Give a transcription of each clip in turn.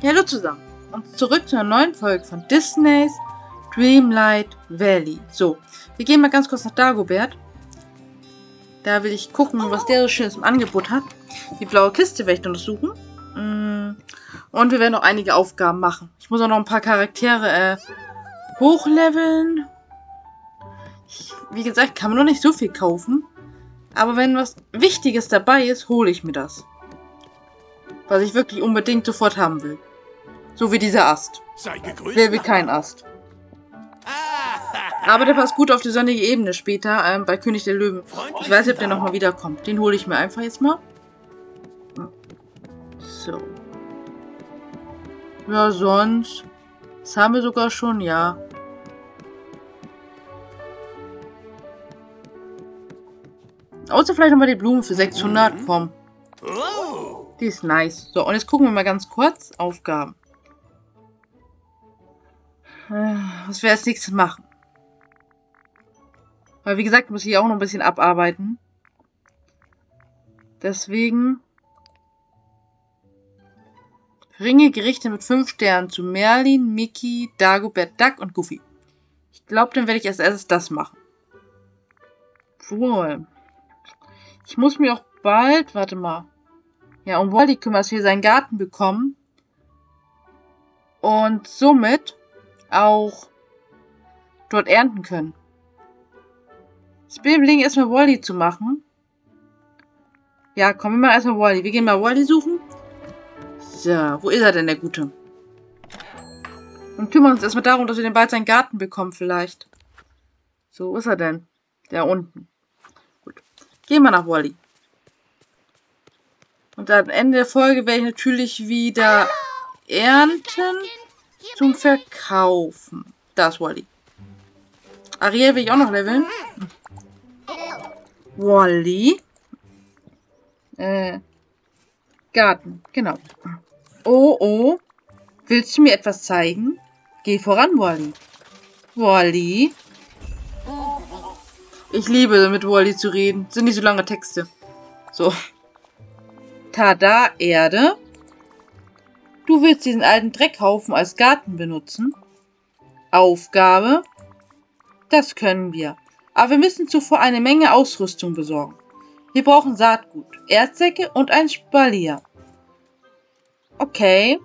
Hallo zusammen und zurück zu einer neuen Folge von Disney's Dreamlight Valley. So, wir gehen mal ganz kurz nach Dagobert. Da will ich gucken, was der so schönes im Angebot hat. Die blaue Kiste werde ich noch suchen. Und wir werden noch einige Aufgaben machen. Ich muss auch noch ein paar Charaktere hochleveln. Wie gesagt, kann man noch nicht so viel kaufen. Aber wenn was Wichtiges dabei ist, hole ich mir das. Was ich wirklich unbedingt sofort haben will. So wie dieser Ast. Wer will keinen Ast? Aber der passt gut auf die sonnige Ebene später bei König der Löwen. Ich weiß nicht, ob der nochmal wiederkommt. Den hole ich mir einfach jetzt mal. So. Ja, sonst. Das haben wir sogar schon, ja. Außer vielleicht nochmal die Blume für 600 vom. Die ist nice. So, und jetzt gucken wir mal ganz kurz. Aufgaben. Was wir als nächstes machen. Weil, wie gesagt, muss ich auch noch ein bisschen abarbeiten. Deswegen. Bringe Gerichte mit 5 Sternen zu Merlin, Mickey, Dagobert, Duck und Goofy. Ich glaube, dann werde ich als erstes das machen. Cool. Ich muss mir auch bald... Warte mal. Ja, um Wall-E kümmern, dass wir seinen Garten bekommen. Und somit auch dort ernten können. Ich bin im Leben erstmal Wall-E zu machen. Ja, komm, wir machen erstmal Wall-E. Wir gehen mal Wall-E suchen. So, wo ist er denn, der Gute? Und kümmern uns erstmal darum, dass wir den bald seinen Garten bekommen vielleicht. So, wo ist er denn? Der unten. Gut. Gehen wir nach Wall-E. Und am Ende der Folge werde ich natürlich wieder ernten zum Verkaufen. Da ist Wall-E. Ariel will ich auch noch leveln. Wall-E. Garten, genau. Oh, oh. Willst du mir etwas zeigen? Geh voran, Wall-E. Wall-E. Ich liebe, mit Wall-E zu reden. Das sind nicht so lange Texte. So. Tada, Erde. Du willst diesen alten Dreckhaufen als Garten benutzen. Aufgabe. Das können wir. Aber wir müssen zuvor eine Menge Ausrüstung besorgen. Wir brauchen Saatgut, Erdsäcke und ein Spalier. Okay.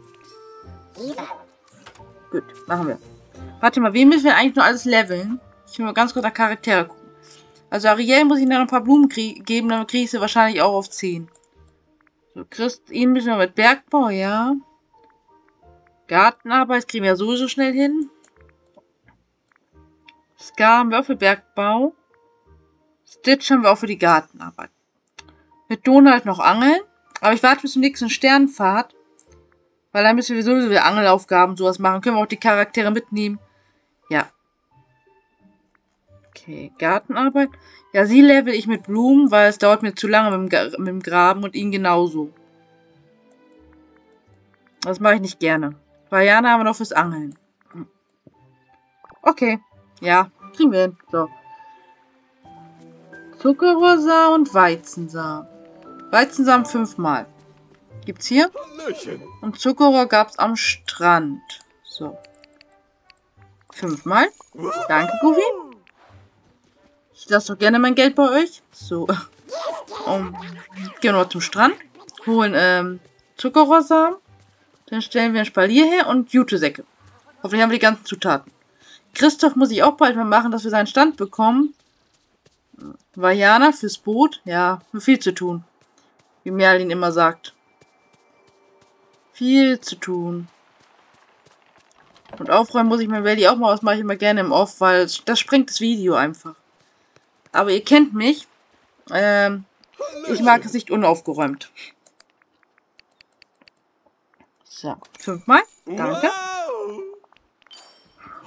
Gut, machen wir. Warte mal, wen müssen wir eigentlich noch alles leveln? Ich will mal ganz kurz nach Charaktere gucken. Also Ariel muss ich noch ein paar Blumen geben, dann kriege ich sie wahrscheinlich auch auf 10. So, ihn müssen wir mit Bergbau, ja. Gartenarbeit kriegen wir ja sowieso schnell hin. Scar haben wir auch für Bergbau. Stitch haben wir auch für die Gartenarbeit. Mit Donald noch angeln. Aber ich warte bis zum nächsten Sternfahrt. Weil dann müssen wir sowieso wieder Angelaufgaben sowas machen. Können wir auch die Charaktere mitnehmen. Ja. Okay, Gartenarbeit. Ja, sie level ich mit Blumen, weil es dauert mir zu lange mit dem Graben und ihn genauso. Das mache ich nicht gerne. Vaiana haben wir noch fürs Angeln. Okay. Ja, kriegen wir hin. So. Zuckerrohrsamen und Weizensamen. Weizensamen 5-mal. Gibt's hier? Und Zuckerrohr gab's am Strand. So. 5-mal. Danke, Goofy. Ich lasse doch gerne mein Geld bei euch. So. Gehen wir mal zum Strand. Holen Zuckerrohrsamen. Dann stellen wir ein Spalier her und Jutesäcke. Hoffentlich haben wir die ganzen Zutaten. Christoph muss ich auch bald mal machen, dass wir seinen Stand bekommen. Vaiana fürs Boot. Ja, viel zu tun. Wie Merlin immer sagt. Viel zu tun. Und aufräumen muss ich mein Valley auch mal. Das mache ich immer gerne im Off, weil das sprengt das Video einfach. Aber ihr kennt mich. Ich mag es nicht unaufgeräumt. So, 5-mal. Danke.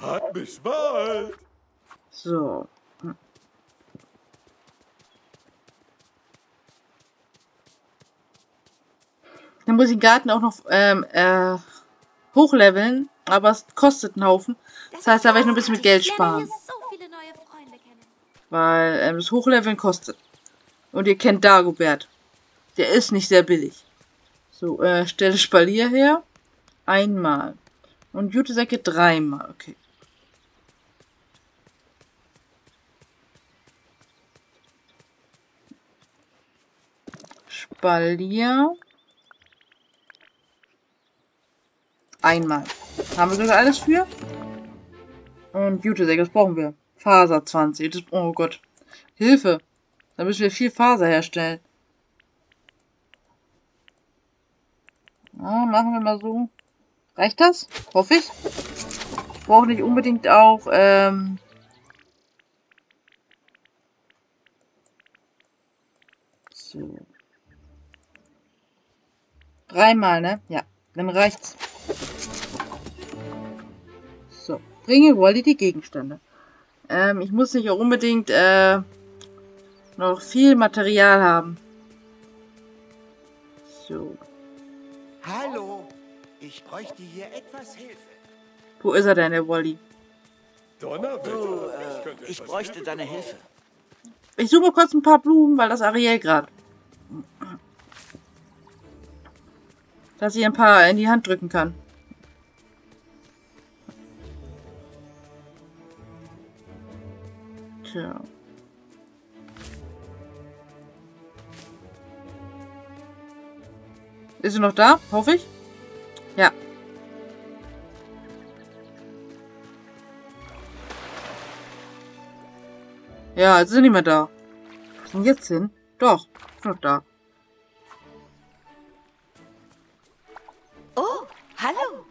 Hat mich bald. So. Dann muss ich den Garten auch noch hochleveln, aber es kostet einen Haufen. Das heißt, da werde ich noch ein bisschen mit Geld sparen. Weil das Hochleveln kostet. Und ihr kennt Dagobert. Der ist nicht sehr billig. So, stelle Spalier her. einmal. Und Jutesäcke dreimal, okay. Spalier. Einmal. Haben wir sogar alles für? Und Jutesäcke, das brauchen wir. Faser 20. Das, oh Gott. Hilfe. Da müssen wir viel Faser herstellen. Na, machen wir mal so. Reicht das? Hoffe ich. Ich brauche nicht unbedingt auch, so. Dreimal, ne? Ja, dann reicht's. So, bringe Wall-E die Gegenstände. Ich muss nicht auch unbedingt noch viel Material haben. So. Hallo, ich bräuchte hier etwas Hilfe. Wo ist er denn, der Wall-E? Donnerwetter, ich bräuchte deine Hilfe. Ich suche kurz ein paar Blumen, weil das Ariel gerade. Dass ich ein paar in die Hand drücken kann. Tja. Ist sie noch da? Hoffe ich. Ja. Ja, jetzt ist sie nicht mehr da. Wo ist denn jetzt hin? Doch, ist noch da. Oh, hallo.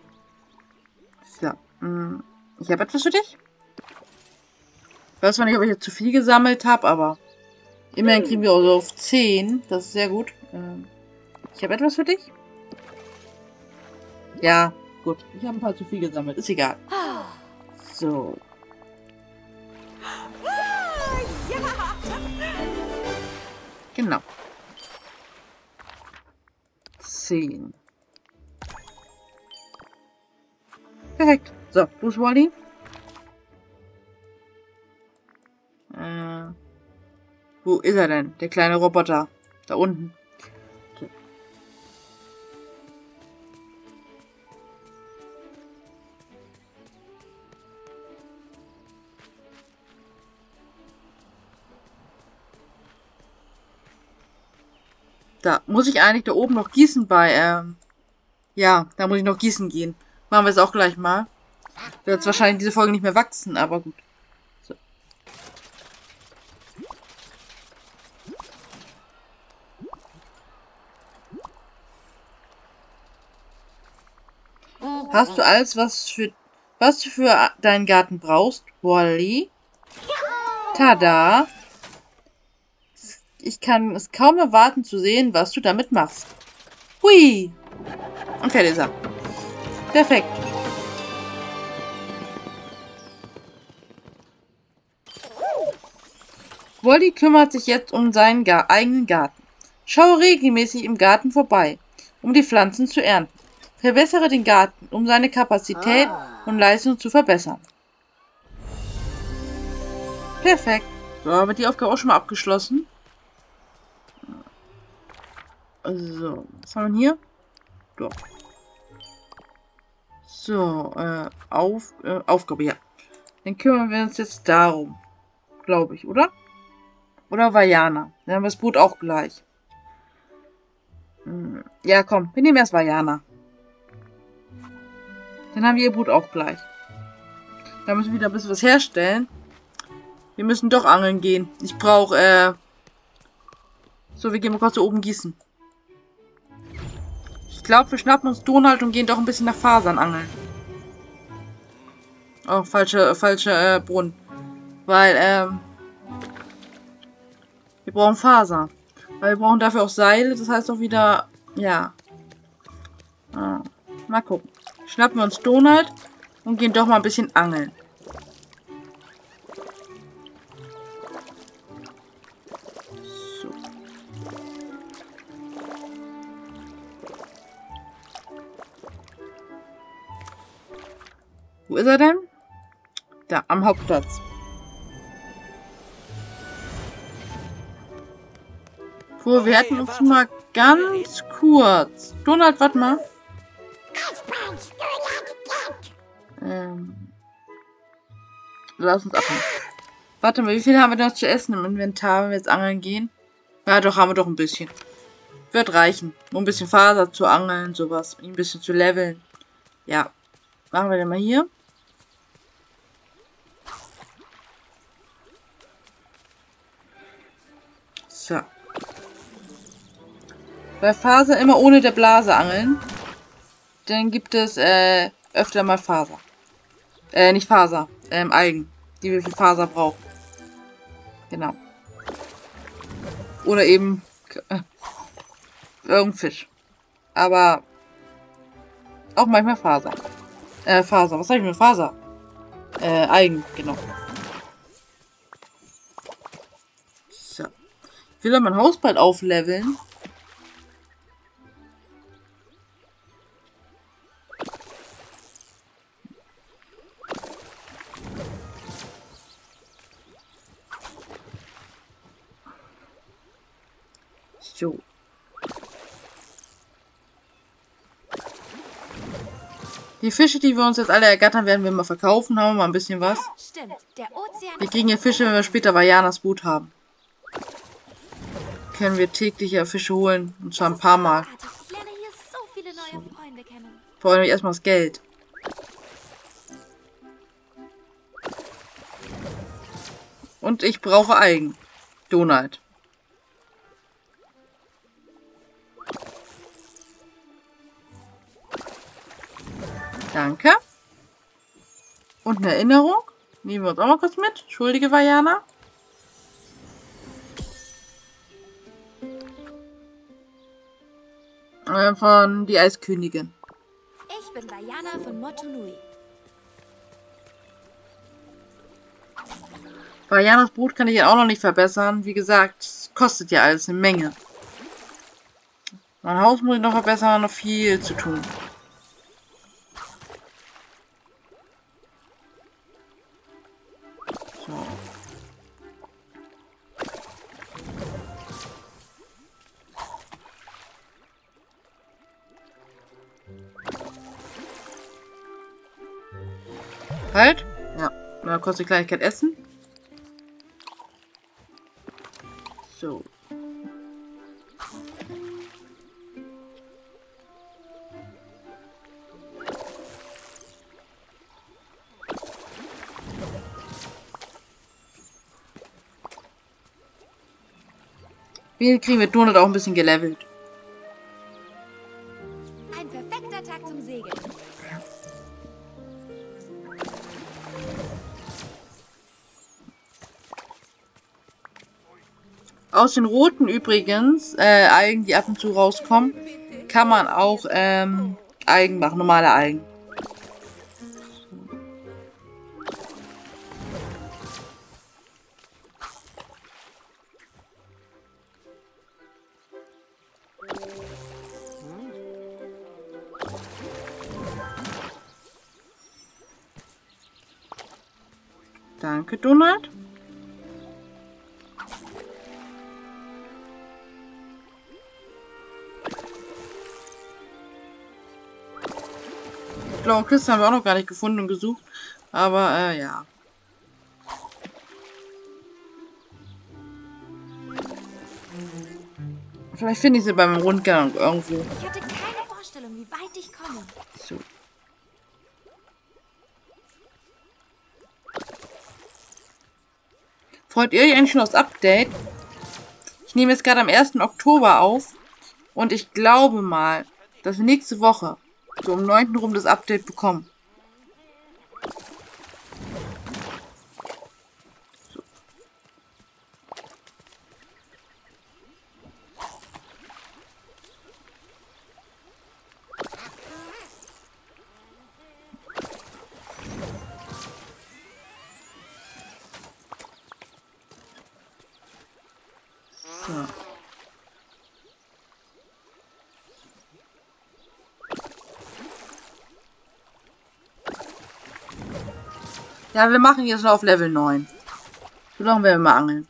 So, ich habe etwas für dich. Ich weiß zwar nicht, ob ich jetzt zu viel gesammelt habe, aber immerhin kriegen wir also auf 10. Das ist sehr gut. Ich habe etwas für dich. Ja, gut. Ich habe ein paar zu viel gesammelt. Ist egal. So. Genau. 10. Perfekt. So, wo ist Wall-E? Wo ist er denn? Der kleine Roboter. Da unten. Da muss ich eigentlich da oben noch gießen bei, ja, da muss ich noch gießen gehen. Machen wir es auch gleich mal. Wird jetzt wahrscheinlich diese Folge nicht mehr wachsen, aber gut. So. Hast du alles, was du für deinen Garten brauchst, Wall-E? Tada! Ich kann es kaum erwarten zu sehen, was du damit machst. Hui! Und fertig ist er. Perfekt. Wall-E kümmert sich jetzt um seinen eigenen Garten. Schaue regelmäßig im Garten vorbei, um die Pflanzen zu ernten. Verbessere den Garten, um seine Kapazität und Leistung zu verbessern. Perfekt. So, haben wir die Aufgabe auch schon mal abgeschlossen. So, was haben wir hier? Doch. So, Aufgabe, ja. Dann kümmern wir uns jetzt darum. Glaube ich, oder? Oder Vaiana. Dann haben wir das Boot auch gleich. Ja, komm, wir nehmen erst Vaiana. Dann haben wir ihr Boot auch gleich. Da müssen wir wieder ein bisschen was herstellen. Wir müssen doch angeln gehen. Ich brauche, so, wir gehen mal kurz da oben gießen. Ich glaube, wir schnappen uns Donald und gehen doch ein bisschen nach Fasern angeln. Oh, falsche Brunnen. Weil, wir brauchen Faser. Weil wir brauchen dafür auch Seile, das heißt auch wieder, ja. Ah, mal gucken. Schnappen wir uns Donald und gehen doch mal ein bisschen angeln. Wo ist er denn? Da, am Hauptplatz. Wir hatten uns mal ganz kurz. Donald, warte mal. Lass uns abnehmen. Warte mal, wie viel haben wir noch zu essen im Inventar, wenn wir jetzt angeln gehen? Ja, doch, haben wir doch ein bisschen. Wird reichen. Um ein bisschen Faser zu angeln, sowas. Ein bisschen zu leveln. Ja. Machen wir den mal hier. So. Bei Faser immer ohne der Blase angeln. Dann gibt es öfter mal Faser. Nicht Faser. Algen. Die wir für Faser brauchen. Genau. Oder eben irgendein Fisch. Aber auch manchmal Faser. Faser. Was sag ich mir? Faser. Algen, genau. So. Ich will doch mein Haus bald aufleveln. So. Die Fische, die wir uns jetzt alle ergattern, werden wir mal verkaufen. Haben wir mal ein bisschen was. Stimmt, der Ozean. Wir kriegen ja Fische, wenn wir später Vaianas Boot haben. Können wir täglich ja Fische holen. Und zwar ein paar Mal. Ich lerne hier so viele neue Freunde kennen. Vor allem erstmal das Geld. Und ich brauche Algen. Donald. Danke. Und eine Erinnerung. Nehmen wir uns auch mal kurz mit. Entschuldige, Vaiana. Von die Eiskönigin. Ich bin Vaiana von Motonui. Vaianas Brot kann ich ja auch noch nicht verbessern. Wie gesagt, es kostet ja alles eine Menge. Mein Haus muss ich noch verbessern, noch viel zu tun. Halt. Ja, mal kurz die Kleinigkeit essen. So. Wir kriegen mit Donald auch ein bisschen gelevelt. Ein perfekter Tag zum Segeln. Aus den roten übrigens, Algen, die ab und zu rauskommen, kann man auch Algen machen, normale Algen. Danke, Donald. Blaue Kiste haben wir auch noch gar nicht gefunden und gesucht. Aber, ja. Vielleicht finde ich sie beim Rundgang irgendwo. Ich hatte keine Vorstellung, wie weit ich komme. So. Freut ihr euch eigentlich schon aufs Update? Ich nehme jetzt gerade am 1. Oktober auf. Und ich glaube mal, dass wir nächste Woche so um 9. rum das Update bekommen. So. So. Ja, wir machen jetzt noch auf Level 9. So lange werden wir mal angeln.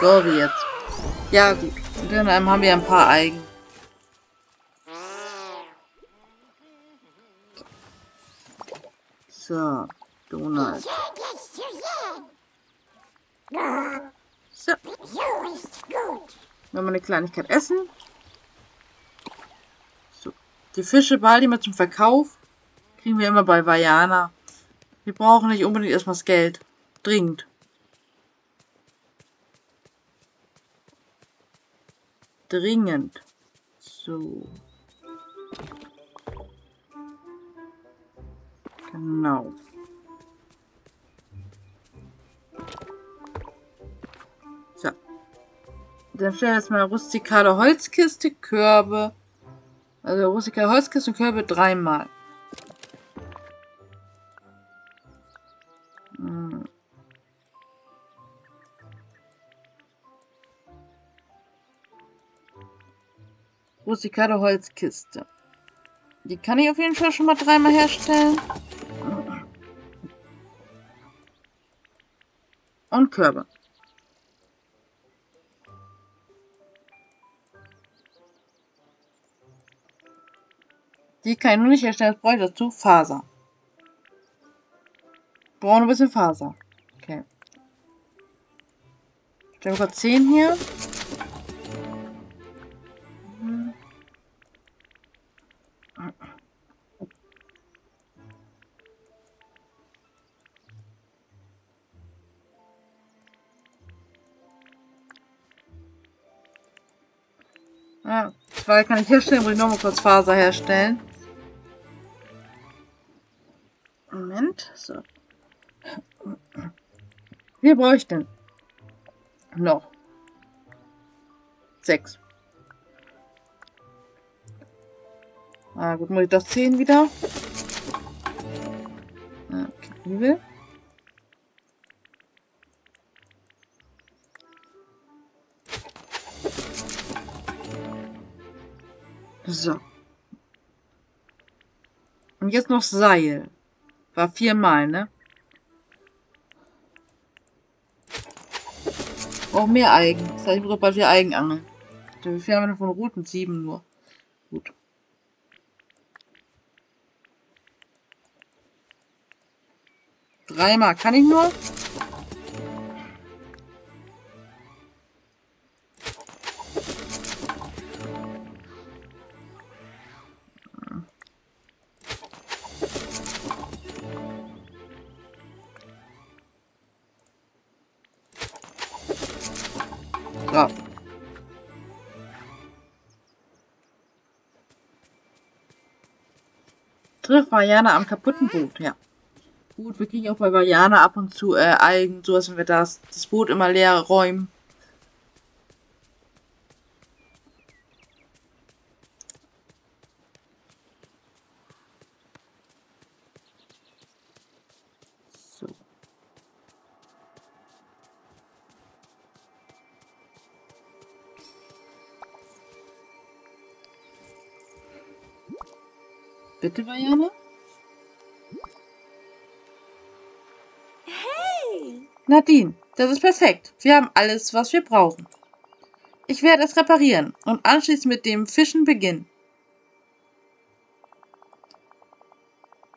So, wie jetzt. Ja, gut. Dann haben wir ein paar Eigen. So, Donald. So. Wenn wir eine Kleinigkeit essen. So. Die Fische behalten wir zum Verkauf. Kriegen wir immer bei Vaiana. Wir brauchen nicht unbedingt erstmal das Geld. Dringend. Dringend. So. Genau. So. Dann stellen wir jetzt mal rustikale Holzkiste, Körbe. Also rustikale Holzkiste und Körbe dreimal. Rustikale Holzkiste. Die kann ich auf jeden Fall schon mal dreimal herstellen. Und Körbe. Die kann ich nur nicht herstellen, das brauche ich dazu. Faser. Brauche ein bisschen Faser. Okay. Ich habe gerade 10 hier. Ja, zwei kann ich herstellen, muss ich nochmal kurz Faser herstellen. Moment, so. Wie brauche ich denn? Noch. 6. Ah gut, muss ich doch 10 wieder. Okay. So. Und jetzt noch Seil. War 4 mal, ne? Auch mehr Eigen. Das heißt, ich brauche bald wieder Eigenangeln. Wie viel haben wir von Routen? 7 nur. Gut. Dreimal kann ich nur. Trifft Vaiana am kaputten Boot, ja. Gut, wir kriegen auch bei Vaiana ab und zu Algen, sowas, wenn wir das Boot immer leer räumen. So. Bitte, Vaiana? Nadine, das ist perfekt. Wir haben alles, was wir brauchen. Ich werde es reparieren und anschließend mit dem Fischen beginnen.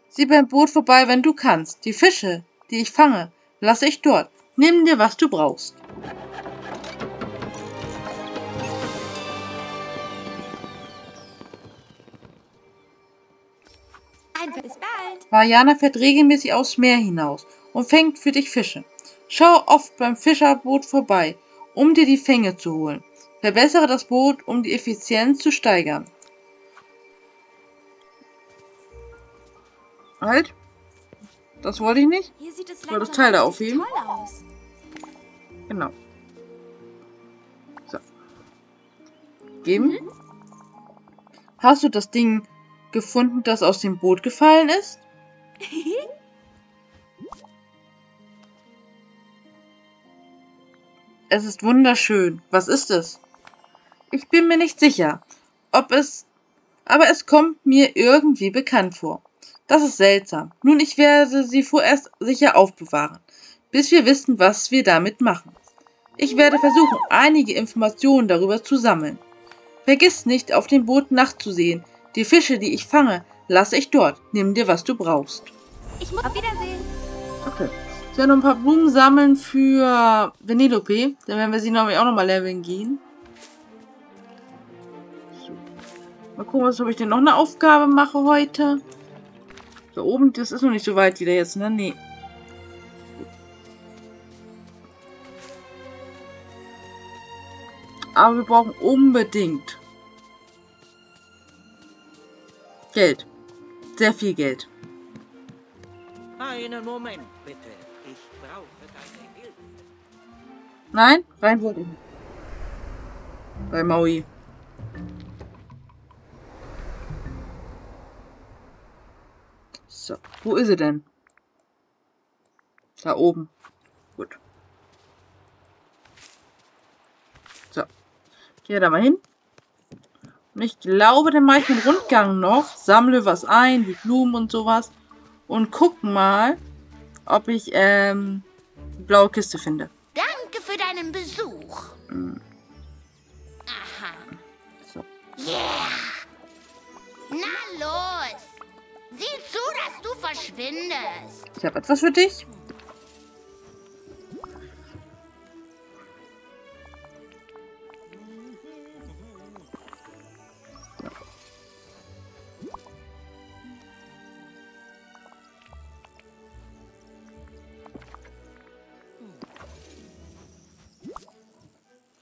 Sieh beim Boot vorbei, wenn du kannst. Die Fische, die ich fange, lasse ich dort. Nimm dir, was du brauchst. Bis bald. Vaiana fährt regelmäßig aufs Meer hinaus und fängt für dich Fische. Schau oft beim Fischerboot vorbei, um dir die Fänge zu holen. Verbessere das Boot, um die Effizienz zu steigern. Halt. Das wollte ich nicht. Ich wollte das Teil da aufheben. Genau. So. Geben. Mhm. Hast du das Ding gefunden, das aus dem Boot gefallen ist? Es ist wunderschön. Was ist es? Ich bin mir nicht sicher, ob es... Aber es kommt mir irgendwie bekannt vor. Das ist seltsam. Nun, ich werde sie vorerst sicher aufbewahren, bis wir wissen, was wir damit machen. Ich werde versuchen, einige Informationen darüber zu sammeln. Vergiss nicht, auf dem Boot nachzusehen. Die Fische, die ich fange, lasse ich dort. Nimm dir, was du brauchst. Ich muss auf Wiedersehen. Okay. Ich werde noch ein paar Blumen sammeln für Penelope. Dann werden wir sie nämlich auch nochmal leveln gehen. So. Mal gucken, ob ich denn noch eine Aufgabe mache heute. Da oben, das ist noch nicht so weit wieder jetzt, ne? Nee. Aber wir brauchen unbedingt Geld. Sehr viel Geld. Einen Moment, bitte. Ich brauche deine Hilfe. Nein, rein wollte ich nicht. Bei Maui. So, wo ist sie denn? Da oben. Gut. So. Geh da mal hin. Und ich glaube, dann mache ich einen Rundgang noch. Sammle was ein, wie Blumen und sowas. Und guck mal, ob ich die blaue Kiste finde. Danke für deinen Besuch. Mhm. Aha. So. Yeah. Na los. Sieh zu, dass du verschwindest. Ich habe etwas für dich.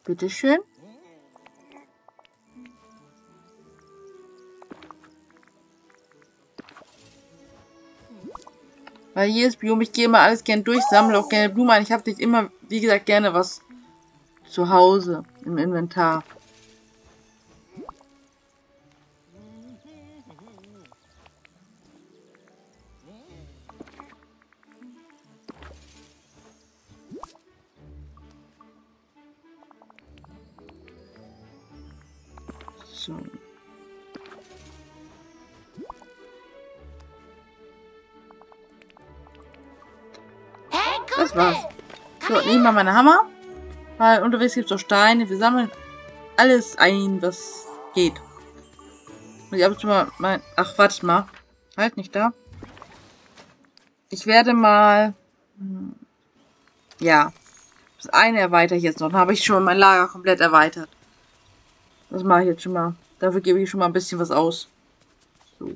Bitteschön. Weil hier ist Biom, ich gehe immer alles gerne durch, sammle auch gerne Blumen ein. Ich habe nicht immer, wie gesagt, gerne was zu Hause im Inventar. Das war's. So, nehmen wir meine Hammer. Weil unterwegs gibt es auch Steine. Wir sammeln alles ein, was geht. Muss ich ab und zu mal mein. Ach, warte mal. Halt nicht da. Ich werde mal. Ja. Das eine erweitere ich jetzt noch. Dann habe ich schon mein Lager komplett erweitert. Das mache ich jetzt schon mal. Dafür gebe ich schon mal ein bisschen was aus. So.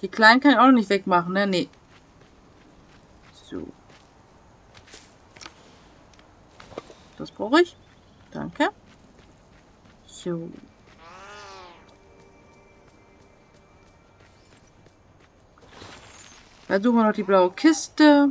Die Kleinen kann ich auch noch nicht wegmachen, ne? Nee. So. Das brauche ich. Danke. So. Dann suchen wir noch die blaue Kiste.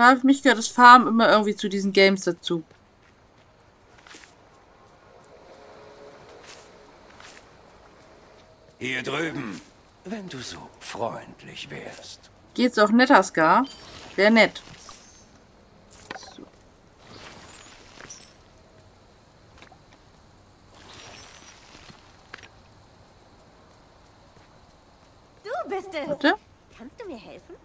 Für mich gehört das Farmen immer irgendwie zu diesen Games dazu. Hier drüben, wenn du so freundlich wärst. Geht's auch netter, Scar? Wäre nett. So. Du bist es. Warte. Kannst du mir helfen?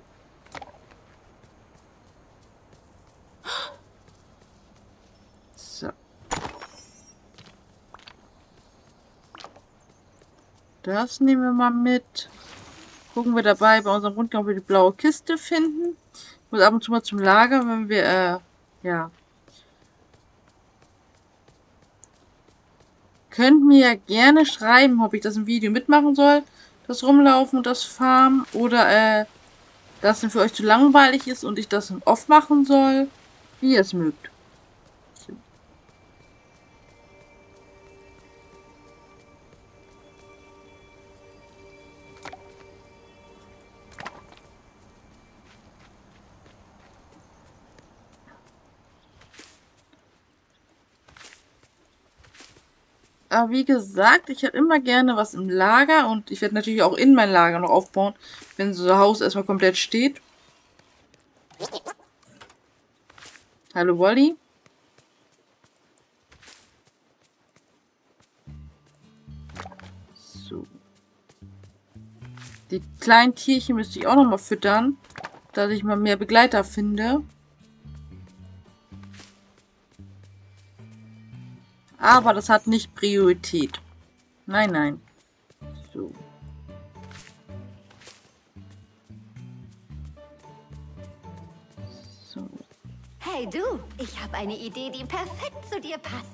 Das nehmen wir mal mit. Gucken wir dabei bei unserem Rundgang, ob wir die blaue Kiste finden. Ich muss ab und zu mal zum Lager, wenn wir, ja. Könnt mir ja gerne schreiben, ob ich das im Video mitmachen soll. Das Rumlaufen und das Farmen. Oder, das denn für euch zu langweilig ist und ich das im Off machen soll. Wie ihr es mögt. Aber wie gesagt, ich habe immer gerne was im Lager und ich werde natürlich auch in mein Lager noch aufbauen, wenn so ein Haus erstmal komplett steht. Hallo Wall-E. So. Die kleinen Tierchen müsste ich auch nochmal füttern, dass ich mal mehr Begleiter finde. Aber das hat nicht Priorität. Nein, nein. So. So. Hey du, ich habe eine Idee, die perfekt zu dir passt.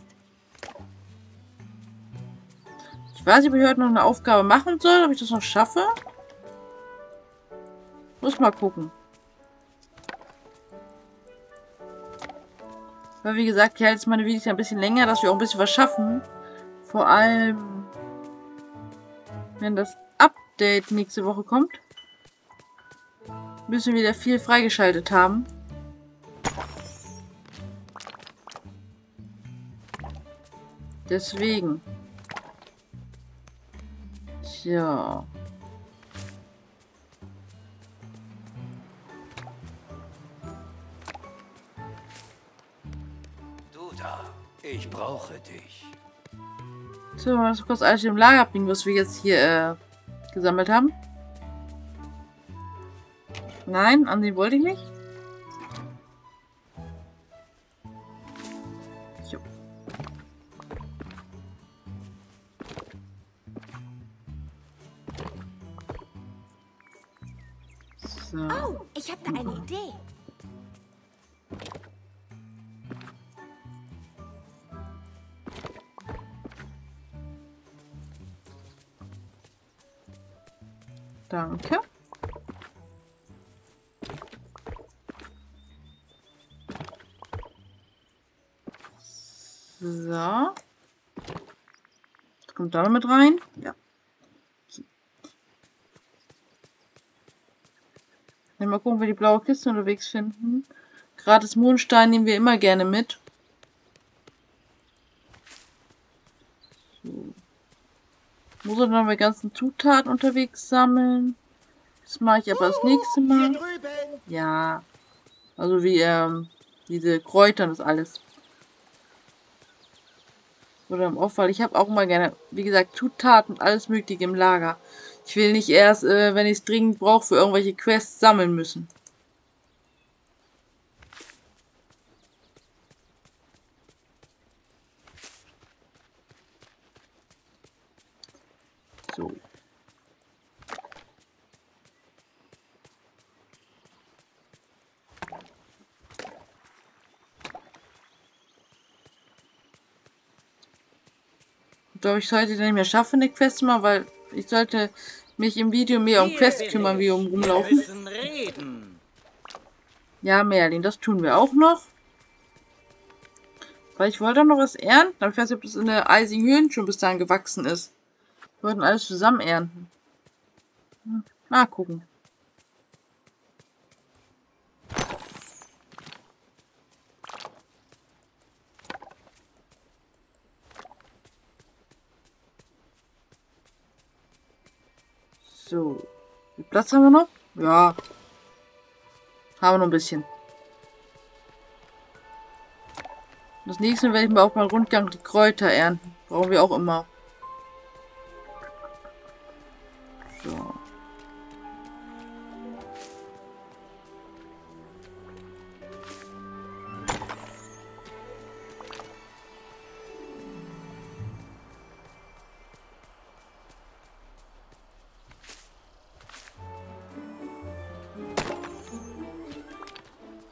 Ich weiß nicht, ob ich heute noch eine Aufgabe machen soll, ob ich das noch schaffe. Muss mal gucken. Weil wie gesagt, ich halte jetzt meine Videos ein bisschen länger, dass wir auch ein bisschen was schaffen. Vor allem, wenn das Update nächste Woche kommt, müssen wir wieder viel freigeschaltet haben. Deswegen. Tja. Ich brauche dich. So, das kostet alles im Lager bringen, was wir jetzt hier gesammelt haben. Nein, an den wollte ich nicht. Jo. So. Oh, ich habe da eine Idee. Danke. So. Kommt da mit rein? Ja. Okay. Mal gucken, ob wir die blaue Kiste unterwegs finden. Gratis Mondstein nehmen wir immer gerne mit. Muss ich noch meine ganzen Zutaten unterwegs sammeln? Das mache ich aber das nächste Mal. Ja. Also wie diese Kräuter und das alles. Oder im Aufwall. Ich habe auch mal gerne, wie gesagt, Zutaten und alles Mögliche im Lager. Ich will nicht erst, wenn ich es dringend brauche, für irgendwelche Quests sammeln müssen. So. Ich glaube, ich sollte das nicht mehr schaffen, eine Quest mal, weil ich sollte mich im Video mehr um Quests kümmern, wie um rumlaufen. Ja, Merlin, das tun wir auch noch. Weil ich wollte auch noch was ernten, aber ich weiß nicht, ob das in der eisigen Höhen schon bis dahin gewachsen ist. Wir wollten alles zusammen ernten. Mal gucken. So. Wie viel Platz haben wir noch? Ja. Haben wir noch ein bisschen. Das nächste Mal werde ich mir auch mal Rundgang die Kräuter ernten. Brauchen wir auch immer.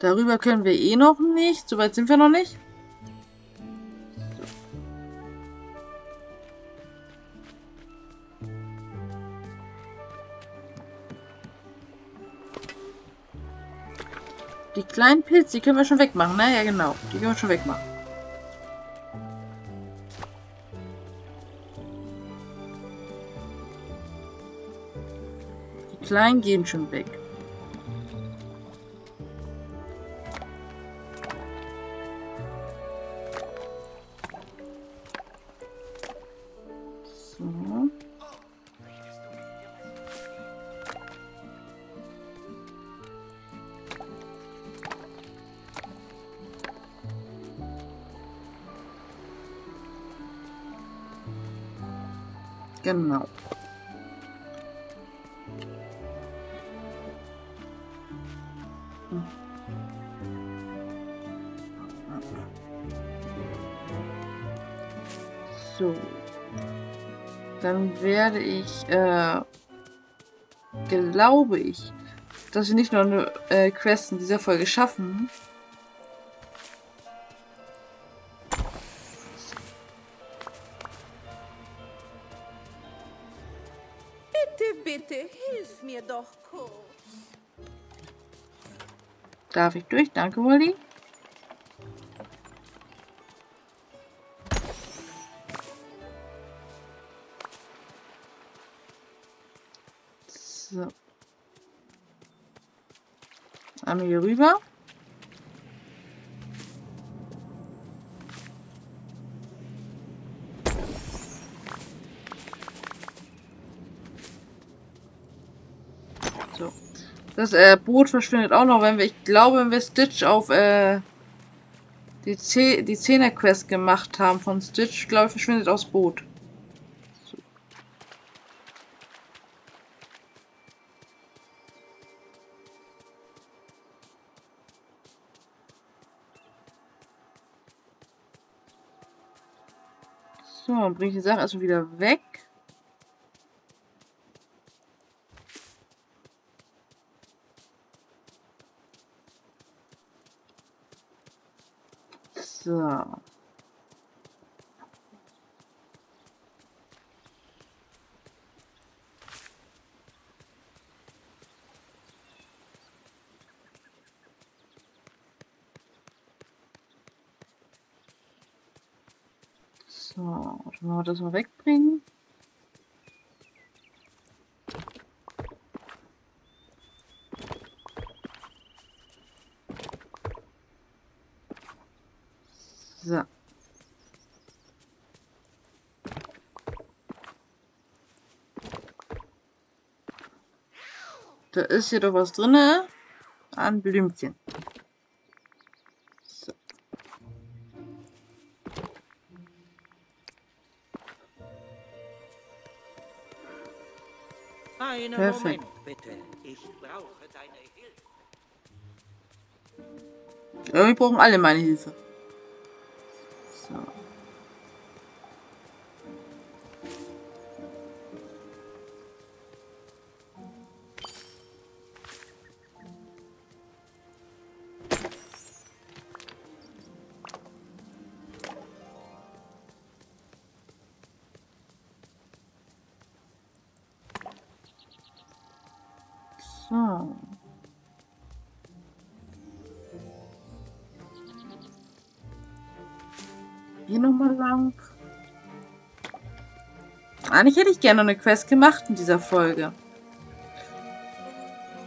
Darüber können wir eh noch nicht. Soweit sind wir noch nicht. Die kleinen Pilze, die können wir schon wegmachen. Na ja, genau. Die können wir schon wegmachen. Die kleinen gehen schon weg. Genau. So. Dann werde ich, glaube ich, dass wir nicht nur eine Quest in dieser Folge schaffen. Bitte, bitte, hilf mir doch kurz. Darf ich durch? Danke, Wall-E. So. Einmal hier rüber. So. Das Boot verschwindet auch noch, wenn wir, ich glaube, wenn wir Stitch auf die 10er-Quest gemacht haben von Stitch, glaube ich, verschwindet auch das Boot. So, dann bringe ich die Sache erstmal wieder weg. So. So, dann wollen wir das mal wegbringen. So. Da ist hier doch was drinne. Ein Blümchen. Perfekt. Moment, bitte. Ich brauche deine Hilfe. Ja, wir brauchen alle meine Hilfe. So. So. Hier nochmal lang. Eigentlich hätte ich gerne eine Quest gemacht in dieser Folge.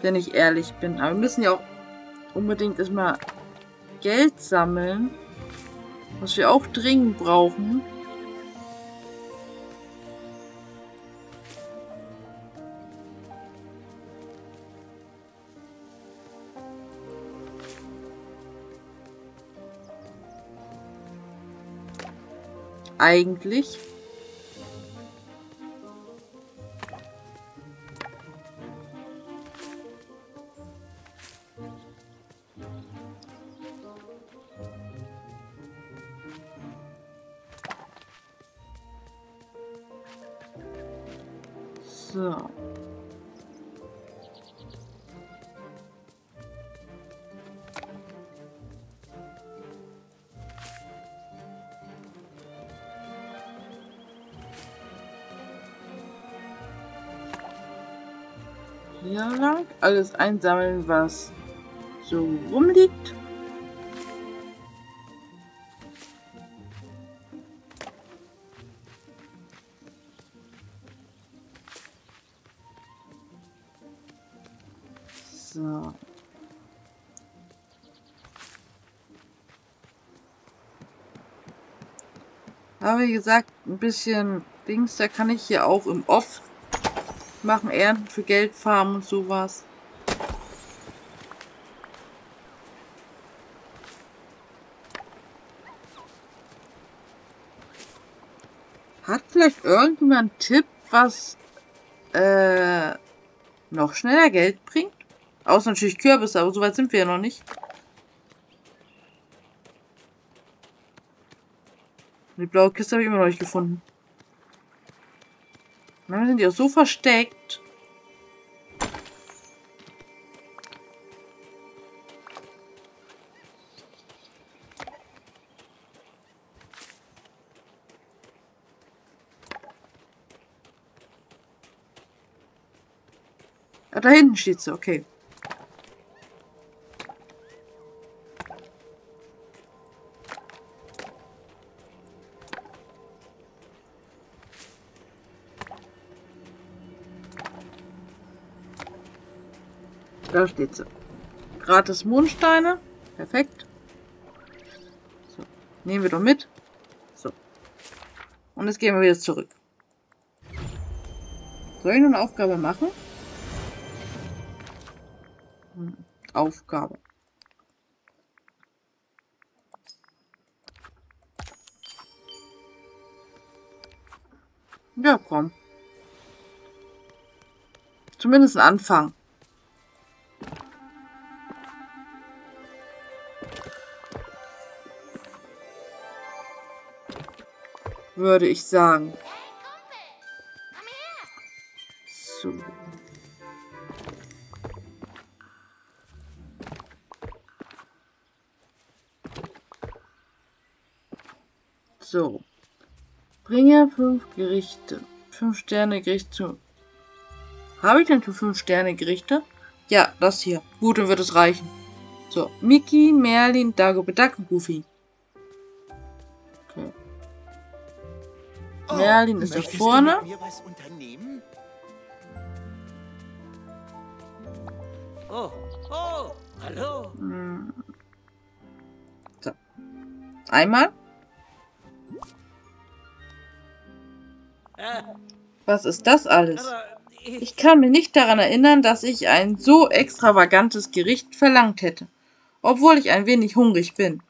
Wenn ich ehrlich bin. Aber wir müssen ja auch unbedingt erstmal Geld sammeln. Was wir auch dringend brauchen. Eigentlich. So. Hier lang alles einsammeln, was so rumliegt. So. Aber wie gesagt, ein bisschen Dings, da kann ich hier auch im Off machen, Ernten für Geld farmen und sowas. Hat vielleicht irgendjemand einen Tipp, was noch schneller Geld bringt. Außer natürlich Kürbisse, aber so weit sind wir ja noch nicht. Die blaue Kiste habe ich immer noch nicht gefunden. Dann sind die auch so versteckt. Ah, da hinten steht sie, okay. Da steht sie. Gratis Mondsteine. Perfekt. So. Nehmen wir doch mit. So. Und jetzt gehen wir wieder zurück. Soll ich noch eine Aufgabe machen? Aufgabe. Ja, komm. Zumindest ein Anfang. Würde ich sagen. So. So. Bringe 5 Gerichte. 5-Sterne-Gericht zu. Habe ich denn für 5-Sterne-Gerichte? Ja, das hier. Gut, dann wird es reichen. So. Mickey, Merlin, Dagobert, Duck und Goofy. Merlin ist da vorne. Hallo. So. Einmal. Was ist das alles? Ich kann mich nicht daran erinnern, dass ich ein so extravagantes Gericht verlangt hätte, obwohl ich ein wenig hungrig bin.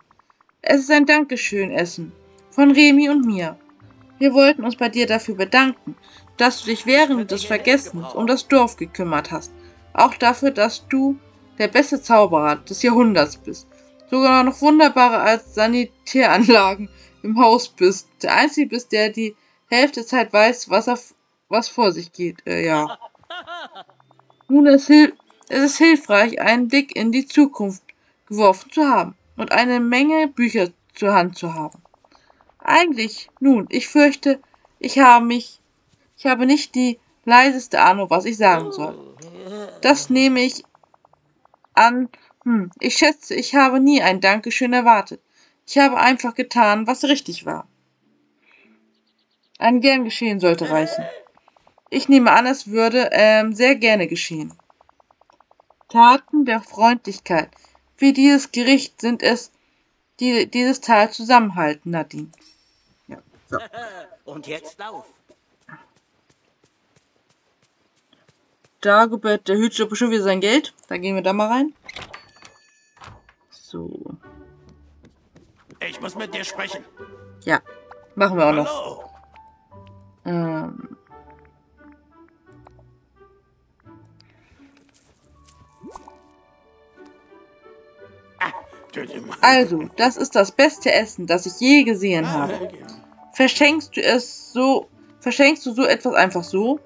Es ist ein Dankeschön-Essen von Remy und mir. Wir wollten uns bei dir dafür bedanken, dass du dich während des Vergessens um das Dorf gekümmert hast. Auch dafür, dass du der beste Zauberer des Jahrhunderts bist. Sogar noch wunderbarer als Sanitäranlagen im Haus bist. Der Einzige bist, der die Hälfte der Zeit weiß, was vor sich geht. Ja. Nun, es ist hilfreich, einen Blick in die Zukunft geworfen zu haben und eine Menge Bücher zur Hand zu haben. Eigentlich, nun, ich fürchte, ich habe nicht die leiseste Ahnung, was ich sagen soll. Das nehme ich an. Ich schätze, ich habe nie ein Dankeschön erwartet. Ich habe einfach getan, was richtig war. Ein gern geschehen sollte reichen. Ich nehme an, es würde sehr gerne geschehen. Taten der Freundlichkeit. Wie dieses Gericht sind es, die dieses Tal zusammenhalten, Nadine. Ja, so. Und jetzt lauf. Dagobert, der hütet doch schon wieder sein Geld. Dann gehen wir da mal rein. So. Ich muss mit dir sprechen. Ja, machen wir auch noch. Also, das ist das beste Essen, das ich je gesehen habe. Verschenkst du so etwas einfach so?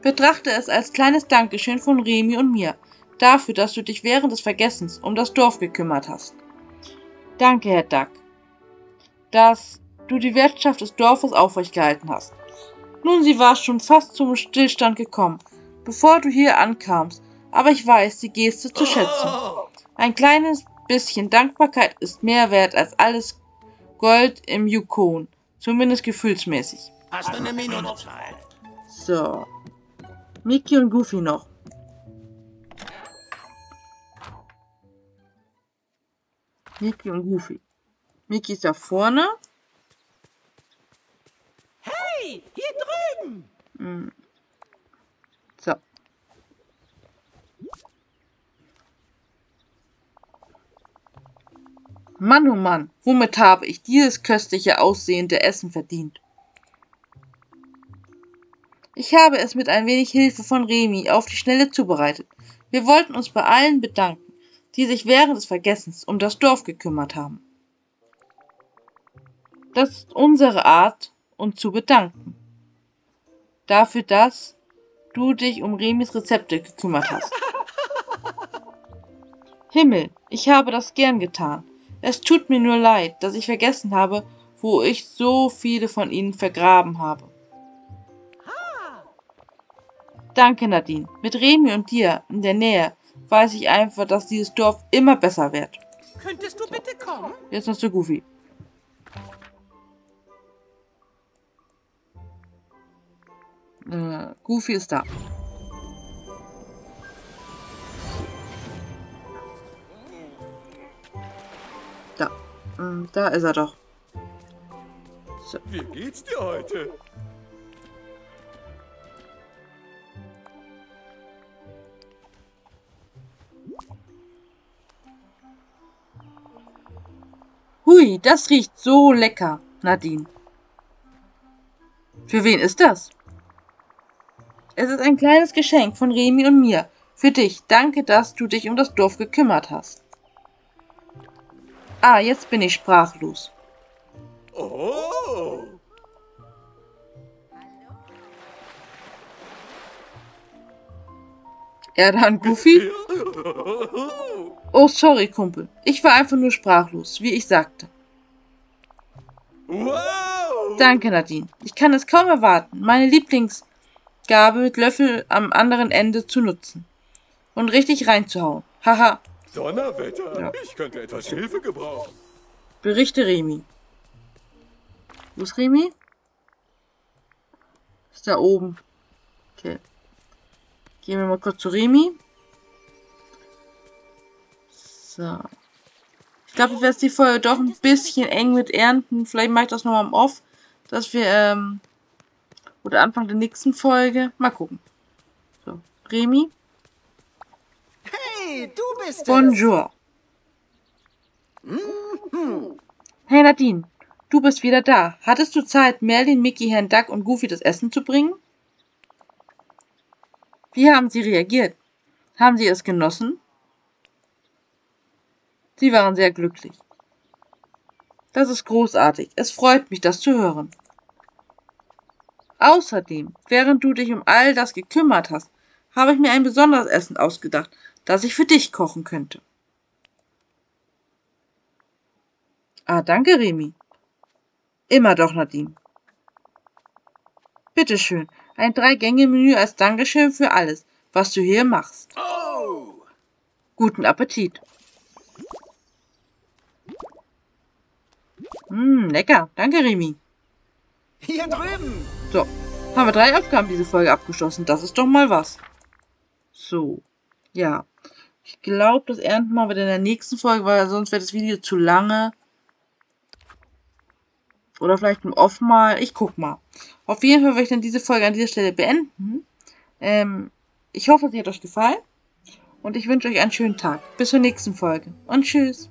Betrachte es als kleines Dankeschön von Remy und mir, dafür, dass du dich während des Vergessens um das Dorf gekümmert hast. Danke, Herr Duck, dass du die Wirtschaft des Dorfes aufrecht gehalten hast. Nun, sie war schon fast zum Stillstand gekommen, bevor du hier ankamst, aber ich weiß, die Geste zu schätzen. Ein kleines bisschen Dankbarkeit ist mehr wert als alles Gold im Yukon. Zumindest gefühlsmäßig. Hast du eine Minute? So. Mickey und Goofy noch. Mickey und Goofy. Mickey ist da vorne. Hey, hier drüben! So. Mann, oh Mann, womit habe ich dieses köstliche aussehende Essen verdient? Ich habe es mit ein wenig Hilfe von Remy auf die Schnelle zubereitet. Wir wollten uns bei allen bedanken, die sich während des Vergessens um das Dorf gekümmert haben. Das ist unsere Art, uns zu bedanken. Dafür, dass du dich um Remys Rezepte gekümmert hast. Himmel, ich habe das gern getan. Es tut mir nur leid, dass ich vergessen habe, wo ich so viele von ihnen vergraben habe. Danke, Nadine. Mit Remy und dir in der Nähe weiß ich einfach, dass dieses Dorf immer besser wird. Könntest du bitte kommen? Jetzt noch zu Goofy. Goofy ist da. Da. Da ist er doch. So. Wie geht's dir heute? Hui, das riecht so lecker, Nadine. Für wen ist das? Es ist ein kleines Geschenk von Remy und mir. Für dich. Danke, dass du dich um das Dorf gekümmert hast. Ah, jetzt bin ich sprachlos. Oh. Ja, dann Goofy. Oh, sorry, Kumpel. Ich war einfach nur sprachlos, wie ich sagte. Wow. Danke, Nadine. Ich kann es kaum erwarten. Meine Lieblingsgabe mit Löffel am anderen Ende zu nutzen. Und richtig reinzuhauen. Haha. Donnerwetter. Ja. Ich könnte etwas Hilfe gebrauchen. Berichte Remy. Wo ist Remy? Ist da oben. Okay. Gehen wir mal kurz zu Remy. So. Ich glaube, ich werde die Folge doch ein bisschen eng mit Ernten. Vielleicht mache ich das nochmal im Off. Dass wir, oder Anfang der nächsten Folge. Mal gucken. So. Remy. Hey, du bist es. Bonjour. Mhm. Hey Nadine. Du bist wieder da. Hattest du Zeit, Merlin, Mickey, Herrn Duck und Goofy das Essen zu bringen? Wie haben sie reagiert? Haben sie es genossen? Sie waren sehr glücklich. Das ist großartig. Es freut mich, das zu hören. Außerdem, während du dich um all das gekümmert hast, habe ich mir ein besonderes Essen ausgedacht, das ich für dich kochen könnte. Ah, danke, Remy. Immer doch, Nadine. Bitteschön. Ein 3-Gänge-Menü als Dankeschön für alles, was du hier machst. Oh. Guten Appetit. Lecker. Danke, Remy. Hier drüben. So, haben wir 3 Aufgaben diese Folge abgeschlossen. Das ist doch mal was. So, ja. Ich glaube, das ernten wir in der nächsten Folge, weil sonst wird das Video zu lange. Oder vielleicht ein Off mal. Ich guck mal. Auf jeden Fall werde ich dann diese Folge an dieser Stelle beenden. Ich hoffe, sie hat euch gefallen. Und ich wünsche euch einen schönen Tag. Bis zur nächsten Folge. Und tschüss.